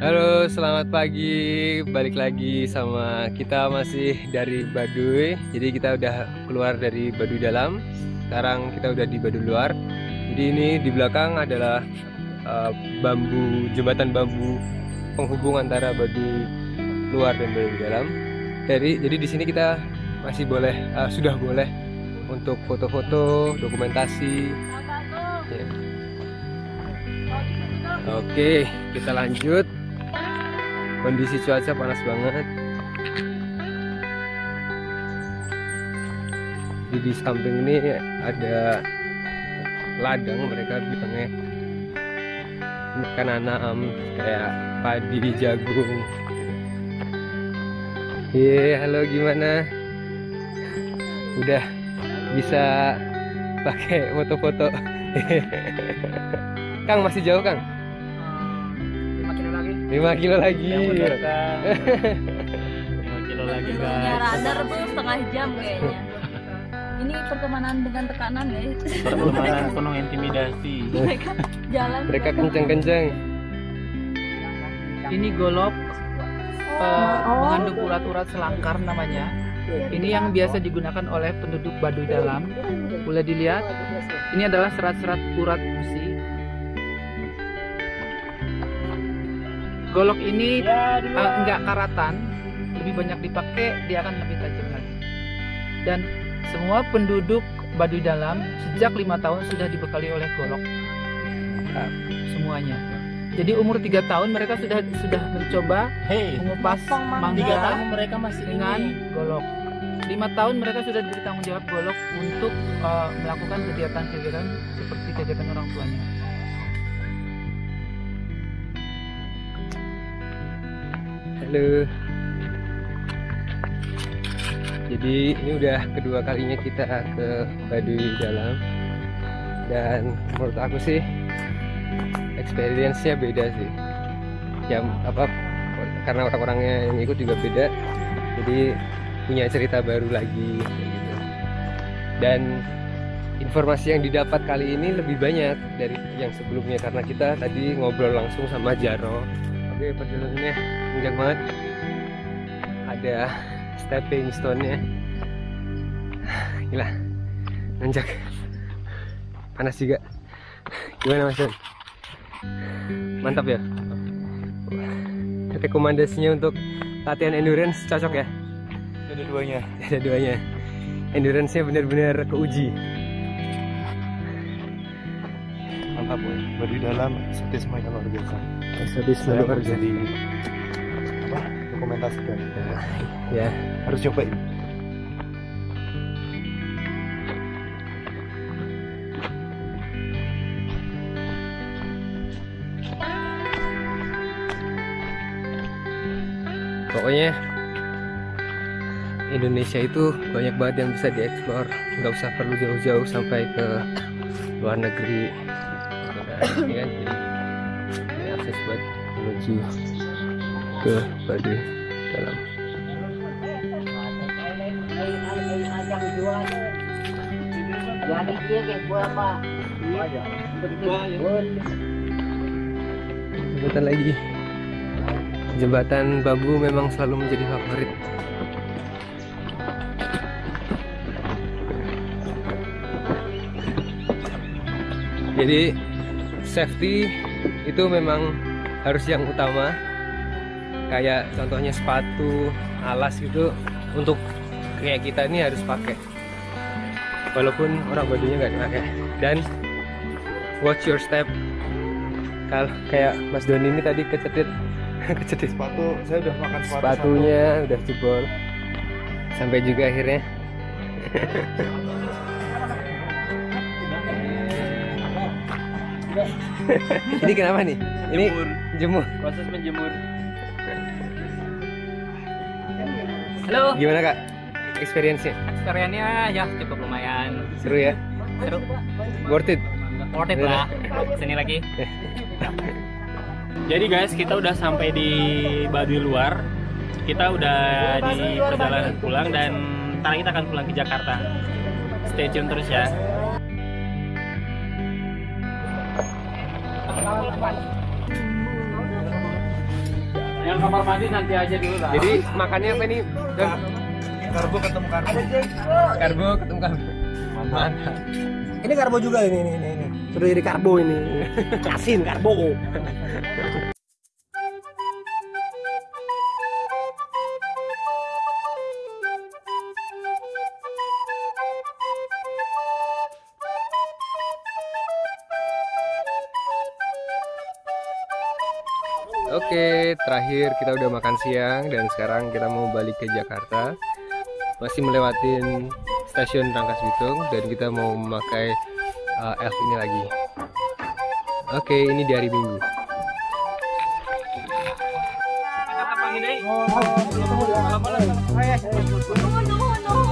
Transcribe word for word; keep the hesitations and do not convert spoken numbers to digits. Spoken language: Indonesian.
Halo, selamat pagi. Balik lagi sama kita masih dari Baduy. Jadi kita udah keluar dari Baduy Dalam. Sekarang kita udah di Baduy Luar. Jadi ini di belakang adalah uh, bambu jembatan bambu penghubung antara Baduy Luar dan Baduy Dalam. Jadi jadi di sini kita masih boleh uh, sudah boleh untuk foto-foto, dokumentasi. Ya. Oke, kita lanjut. Kondisi cuaca panas banget. Jadi di samping ini ada ladang, mereka bilangnya menanam kayak padi, jagung. Ye, halo, gimana? Udah bisa pakai foto-foto? Kang, masih jauh, Kang? lima kilo lagi. lima kilo lagi, guys. Ya, radar tuh setengah jam kayaknya. Ini pertemanan dengan tekanan, guys. Pertemanan penuh intimidasi. Mereka jalan. Mereka kencang-kencang. Ini golop uh, mengandung urat-urat selangkar namanya. Ini yang biasa digunakan oleh penduduk Baduy Dalam. Boleh dilihat. Ini adalah serat-serat urat besi. Golok ini ya, uh, enggak karatan, lebih banyak dipakai, dia akan lebih tajam lagi. Dan semua penduduk Baduy Dalam sejak lima tahun sudah dibekali oleh golok, uh, semuanya. Jadi umur tiga tahun mereka sudah sudah mencoba hey, mengupas mangga tahun mereka masih dengan ini. golok. Lima tahun mereka sudah diberi tanggung jawab golok untuk uh, melakukan kegiatan-kegiatan seperti kegiatan orang tuanya. Halo. Jadi ini udah kedua kalinya kita ke Baduy Dalam, dan menurut aku sih experience-nya beda sih. Ya apa, karena orang-orangnya yang ikut juga beda, jadi punya cerita baru lagi gitu. Dan informasi yang didapat kali ini lebih banyak dari yang sebelumnya, karena kita tadi ngobrol langsung sama Jaro. Oke, perjalanannya panjang banget, ada stepping stone-nya. Gila, nanjak, panas juga. Gimana Mas Don? Mantap ya? Rekomendasinya untuk latihan endurance cocok ya? Ada duanya. Ada duanya. Endurance-nya benar-benar keuji. Mantap boy. Baduy Dalam, sadisme yang luar biasa. Sadisme luar biasa. Dokumentasikan ya, harus cobain. Pokoknya Indonesia itu banyak banget yang bisa dieksplor, nggak usah perlu jauh-jauh sampai ke luar negeri. Ini kan jadi akses buat menuju ke Baduy Dalam. Jembatan lagi. Jembatan bambu memang selalu menjadi favorit. Jadi safety itu memang harus yang utama. Kayak contohnya sepatu, alas gitu, untuk kayak kita ini harus pakai. Walaupun orang Baduynya nggak pakai. Dan watch your step. Kalau kayak Mas Doni ini tadi kecetit, kecetit sepatu. Saya udah makan sepatu. Sepatunya satu. Udah jebol. Sampai juga akhirnya. Ini kenapa nih? Ini jemur. Proses menjemur. Halo. Gimana Kak? Experience-nya? Experience-nya ya cukup lumayan. Seru ya? Seru. Worth it? Worth it lah. Sini lagi. Jadi guys, kita udah sampai di Baduy Luar. Kita udah di perjalanan pulang dan sekarang kita akan pulang ke Jakarta. Stay tune terus ya. Yang kamar mandi nanti aja dulu lah. Jadi makannya apa nih? Karbo ketemu karbo. Karbo ketemu karbo. Mana? Ini karbo juga ini ini ini. Sudah jadi karbo ini. Asin karbo. Oke, terakhir kita udah makan siang dan sekarang kita mau balik ke Jakarta. Masih melewatin stasiun Rangkas Bitung dan kita mau memakai uh, elf ini lagi. Oke, ini di hari Minggu. Oh, no, no.